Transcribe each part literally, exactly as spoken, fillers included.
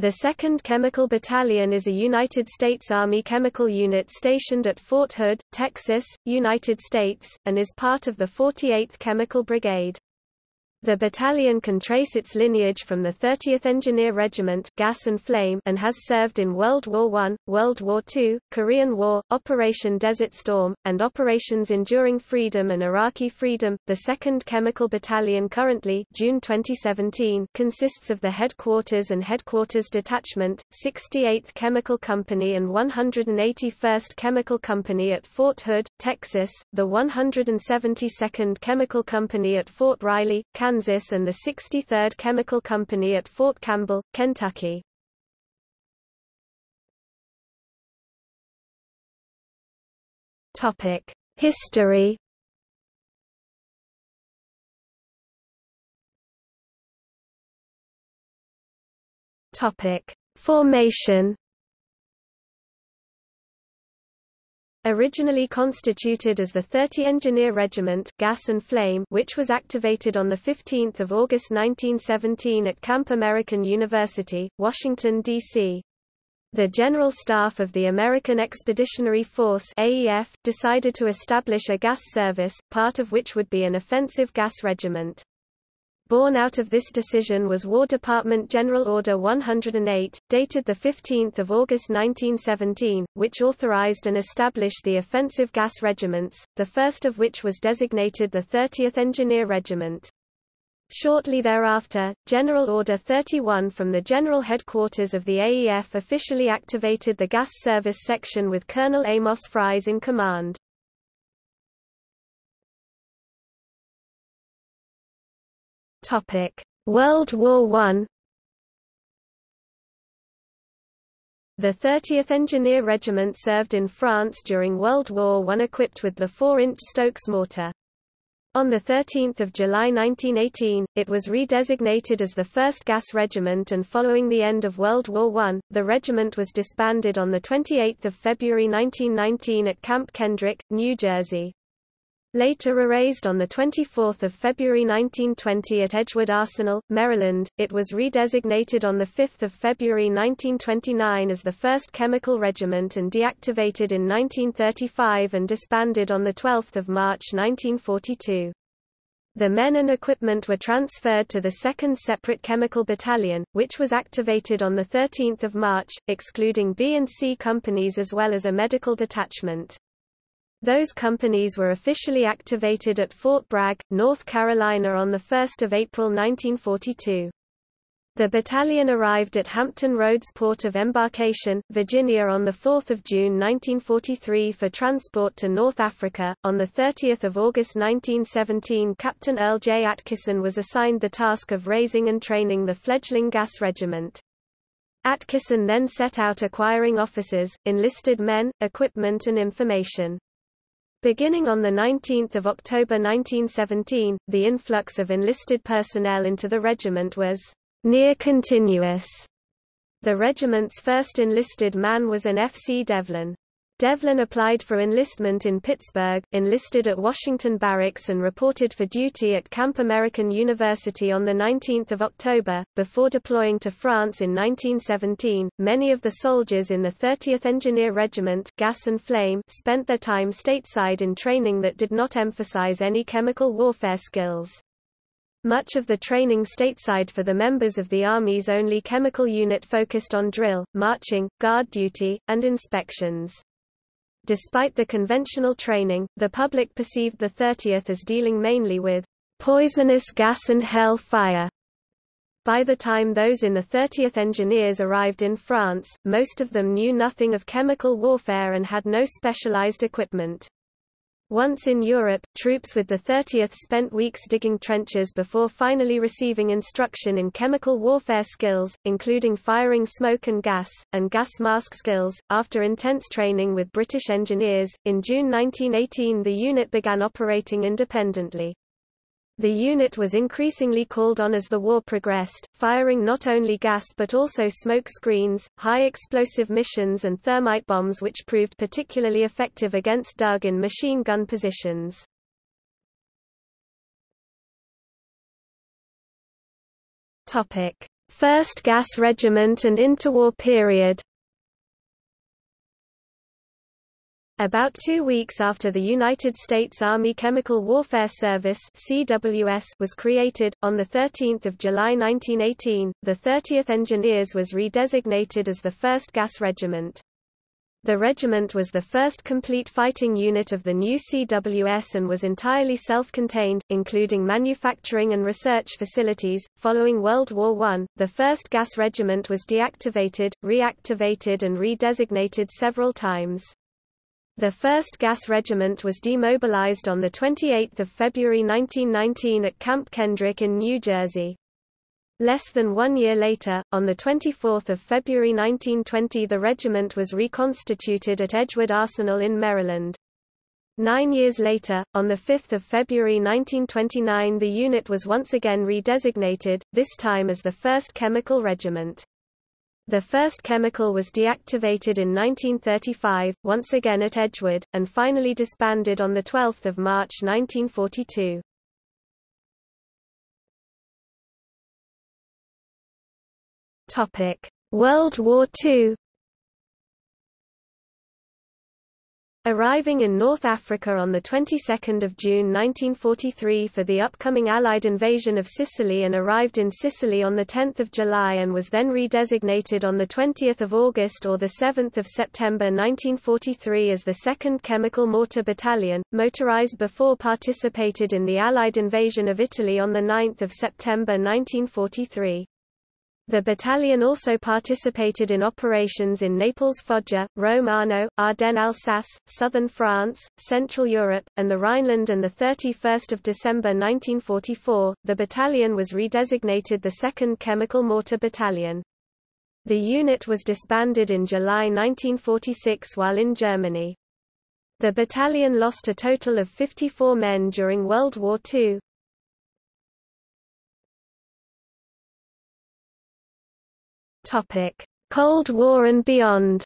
The second Chemical Battalion is a United States Army chemical unit stationed at Fort Hood, Texas, United States, and is part of the forty-eighth Chemical Brigade. The battalion can trace its lineage from the thirtieth Engineer Regiment Gas and Flame and has served in World War One, World War Two, Korean War, Operation Desert Storm, and Operations Enduring Freedom and Iraqi Freedom. The second Chemical Battalion currently June twenty seventeen consists of the Headquarters and Headquarters Detachment, sixty-eighth Chemical Company and one hundred eighty-first Chemical Company at Fort Hood, Texas, the one hundred seventy-second Chemical Company at Fort Riley, California, Kansas, and the sixty-third Chemical Company at Fort Campbell, Kentucky. Topic: History. Topic: Formation. Originally constituted as the thirtieth Engineer Regiment Gas and Flame, which was activated on the fifteenth of August nineteen seventeen at Camp American University, Washington, D C The General Staff of the American Expeditionary Force (A E F) decided to establish a gas service, part of which would be an offensive gas regiment. Born out of this decision was War Department General Order one hundred eight, dated the fifteenth of August nineteen seventeen, which authorized and established the offensive gas regiments, the first of which was designated the thirtieth Engineer Regiment. Shortly thereafter, General Order thirty-one from the General Headquarters of the A E F officially activated the gas service section with Colonel Amos Fries in command. World War One. The thirtieth Engineer Regiment served in France during World War One equipped with the four inch Stokes mortar. On the thirteenth of July nineteen eighteen, it was redesignated as the first Gas Regiment, and following the end of World War One, the regiment was disbanded on the twenty-eighth of February nineteen nineteen at Camp Kendrick, New Jersey. Later erased on the twenty-fourth of February nineteen twenty at Edgewood Arsenal, Maryland, it was redesignated on the fifth of February nineteen twenty-nine as the first Chemical Regiment and deactivated in nineteen thirty-five and disbanded on the twelfth of March nineteen forty-two. The men and equipment were transferred to the second separate Chemical Battalion, which was activated on the thirteenth of March, excluding B and C companies as well as a medical detachment. Those companies were officially activated at Fort Bragg, North Carolina on the first of April nineteen forty-two. The battalion arrived at Hampton Roads Port of Embarkation, Virginia on the fourth of June nineteen forty-three for transport to North Africa. On the thirtieth of August nineteen seventeen, Captain Earl J. Atkisson was assigned the task of raising and training the fledgling gas regiment. Atkisson then set out acquiring officers, enlisted men, equipment and information. Beginning on the nineteenth of October nineteen seventeen, the influx of enlisted personnel into the regiment was near continuous. The regiment's first enlisted man was an F C Devlin. Devlin applied for enlistment in Pittsburgh, enlisted at Washington Barracks and reported for duty at Camp American University on the nineteenth of October, before deploying to France in nineteen seventeen. Many of the soldiers in the thirtieth Engineer Regiment Gas and Flame spent their time stateside in training that did not emphasize any chemical warfare skills. Much of the training stateside for the members of the Army's only chemical unit focused on drill, marching, guard duty, and inspections. Despite the conventional training, the public perceived the thirtieth as dealing mainly with poisonous gas and hell fire. By the time those in the thirtieth Engineers arrived in France, most of them knew nothing of chemical warfare and had no specialized equipment. Once in Europe, troops with the thirtieth spent weeks digging trenches before finally receiving instruction in chemical warfare skills, including firing smoke and gas, and gas mask skills. After intense training with British engineers, in June nineteen eighteen the unit began operating independently. The unit was increasingly called on as the war progressed, firing not only gas but also smoke screens, high-explosive missions and thermite bombs, which proved particularly effective against dug-in machine gun positions. first Gas Regiment and interwar period. About two weeks after the United States Army Chemical Warfare Service (C W S) was created, on the thirteenth of July nineteen eighteen, the thirtieth Engineers was redesignated as the first Gas Regiment. The regiment was the first complete fighting unit of the new C W S and was entirely self-contained, including manufacturing and research facilities. Following World War One, the first Gas Regiment was deactivated, reactivated, and redesignated several times. The first Gas Regiment was demobilized on the twenty-eighth of February nineteen nineteen at Camp Kendrick in New Jersey. Less than one year later, on the twenty-fourth of February nineteen twenty, the regiment was reconstituted at Edgewood Arsenal in Maryland. Nine years later, on the fifth of February nineteen twenty-nine, the unit was once again redesignated, this time as the first Chemical Regiment. The first Chemical was deactivated in nineteen thirty-five, once again at Edgewood, and finally disbanded on the twelfth of March nineteen forty-two. World War Two. Arriving in North Africa on the twenty-second of June nineteen forty-three for the upcoming Allied invasion of Sicily, and arrived in Sicily on the tenth of July and was then redesignated on the twentieth of August or the seventh of September nineteen forty-three as the second Chemical Mortar Battalion, motorized. Before participated in the Allied invasion of Italy on the ninth of September nineteen forty-three. The battalion also participated in operations in Naples, Foggia, Romano, Ardennes, Alsace, southern France, Central Europe, and the Rhineland. And the thirty-first of December nineteen forty-four, the battalion was redesignated the second Chemical Mortar Battalion. The unit was disbanded in July nineteen forty-six while in Germany. The battalion lost a total of fifty-four men during World War Two. Cold War and beyond.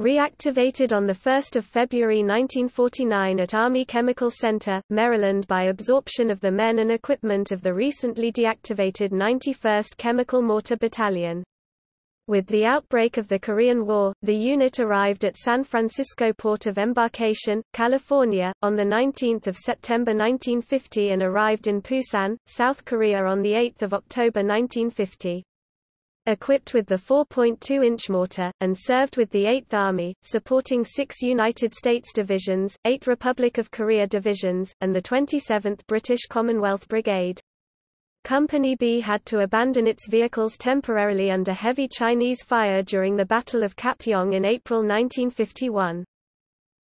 Reactivated on the first of February nineteen forty-nine at Army Chemical Center, Maryland by absorption of the men and equipment of the recently deactivated ninety-first Chemical Mortar Battalion. With the outbreak of the Korean War, the unit arrived at San Francisco Port of Embarkation, California, on the nineteenth of September nineteen fifty and arrived in Busan, South Korea on the eighth of October nineteen fifty. Equipped with the four point two inch mortar, and served with the eighth Army, supporting six United States divisions, eight Republic of Korea divisions, and the twenty-seventh British Commonwealth Brigade. Company B had to abandon its vehicles temporarily under heavy Chinese fire during the Battle of Kapyong in April nineteen fifty-one.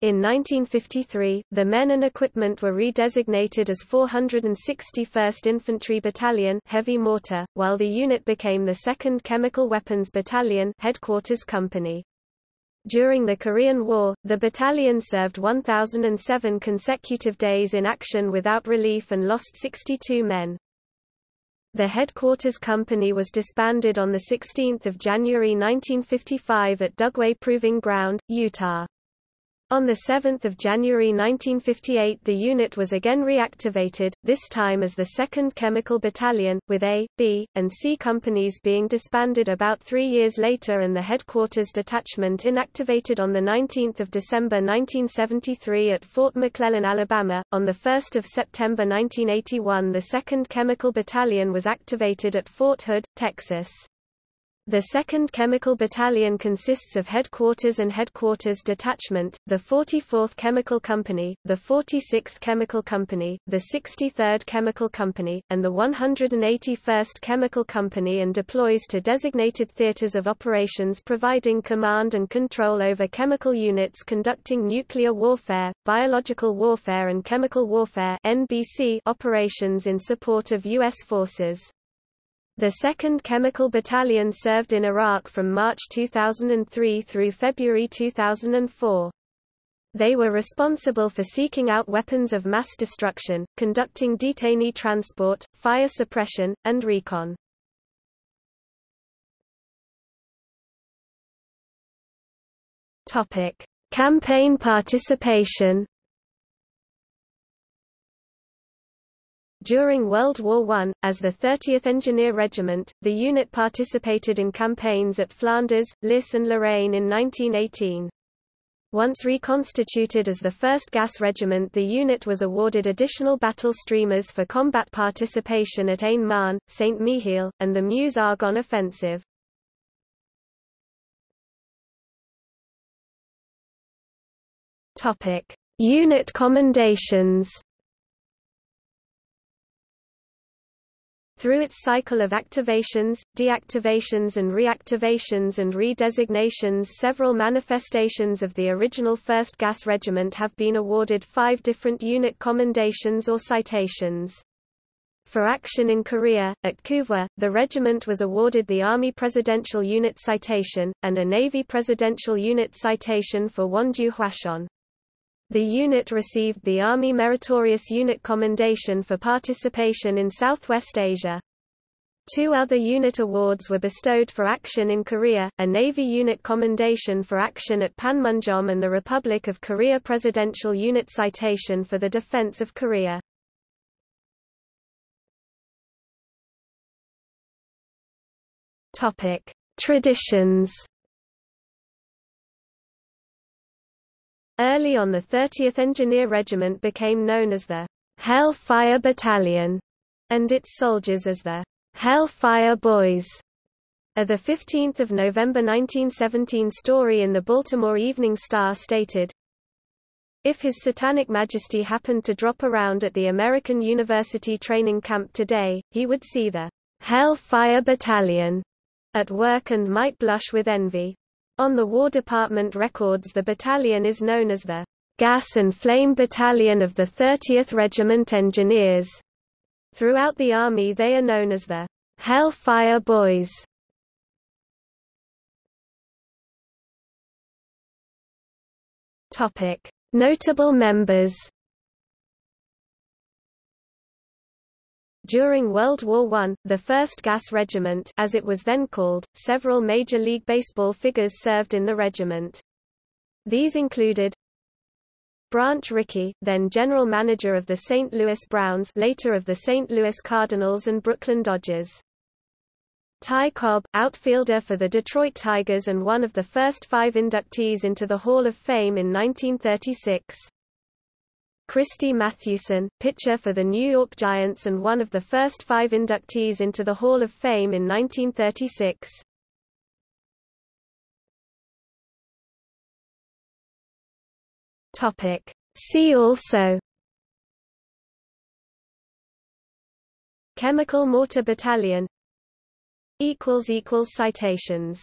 In nineteen fifty-three, the men and equipment were redesignated as four hundred sixty-first Infantry Battalion Heavy Mortar, while the unit became the second Chemical Weapons Battalion Headquarters Company. During the Korean War, the battalion served one thousand seven consecutive days in action without relief and lost sixty-two men. The headquarters company was disbanded on the sixteenth of January nineteen fifty-five at Dugway Proving Ground, Utah. On the seventh of January nineteen fifty-eight the unit was again reactivated, this time as the second Chemical Battalion, with A, B, and C companies being disbanded about three years later and the headquarters detachment inactivated on the nineteenth of December nineteen seventy-three at Fort McClellan, Alabama. On the first of September nineteen eighty-one the second Chemical Battalion was activated at Fort Hood, Texas. The second Chemical Battalion consists of Headquarters and Headquarters Detachment, the forty-fourth Chemical Company, the forty-sixth Chemical Company, the sixty-third Chemical Company, and the one hundred eighty-first Chemical Company, and deploys to designated theaters of operations providing command and control over chemical units conducting nuclear warfare, biological warfare and chemical warfare (N B C) operations in support of U S forces. The second Chemical Battalion served in Iraq from March two thousand three through February two thousand four. They were responsible for seeking out weapons of mass destruction, conducting detainee transport, fire suppression, and recon. Topic: Campaign participation. During World War One, as the thirtieth Engineer Regiment, the unit participated in campaigns at Flanders, Lys and Lorraine in nineteen eighteen. Once reconstituted as the first Gas Regiment, the unit was awarded additional battle streamers for combat participation at Ain Marne, Saint-Mihiel, and the Meuse-Argonne offensive. Topic: Unit commendations. Through its cycle of activations, deactivations and reactivations and redesignations, several manifestations of the original first Gas Regiment have been awarded five different unit commendations or citations. For action in Korea, at Kuwait, the regiment was awarded the Army Presidential Unit Citation, and a Navy Presidential Unit Citation for Wonju Hwashon. The unit received the Army Meritorious Unit Commendation for participation in Southwest Asia. Two other unit awards were bestowed for action in Korea, a Navy Unit Commendation for action at Panmunjom and the Republic of Korea Presidential Unit Citation for the defense of Korea. Traditions. Early on, the thirtieth Engineer Regiment became known as the Hellfire Battalion, and its soldiers as the Hellfire Boys. A the fifteenth of November nineteen seventeen story in the Baltimore Evening Star stated, "If His Satanic Majesty happened to drop around at the American University training camp today, he would see the Hellfire Battalion at work and might blush with envy." On the War Department records, the battalion is known as the Gas and Flame Battalion of the thirtieth Regiment Engineers. Throughout the Army they are known as the Hellfire Boys. Notable members. During World War One, the first Gas Regiment, as it was then called, several Major League Baseball figures served in the regiment. These included Branch Rickey, then general manager of the Saint Louis Browns, later of the Saint Louis Cardinals and Brooklyn Dodgers. Ty Cobb, outfielder for the Detroit Tigers and one of the first five inductees into the Hall of Fame in nineteen thirty-six. Christy Mathewson, pitcher for the New York Giants and one of the first five inductees into the Hall of Fame in nineteen thirty-six. Topic: See also: Chemical Mortar Battalion. Equals equals citations.